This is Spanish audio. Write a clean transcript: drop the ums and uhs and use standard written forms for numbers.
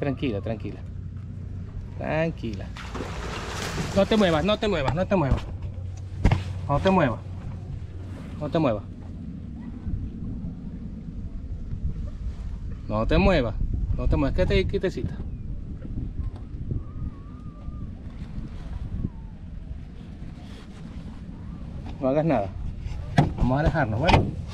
Tranquila, tranquila. Tranquila. No te muevas, no te muevas, no te muevas. No te muevas. No te muevas. No te muevas. No te muevas, quédate ahí quietecita. No hagas nada. Vamos a alejarnos, ¿vale?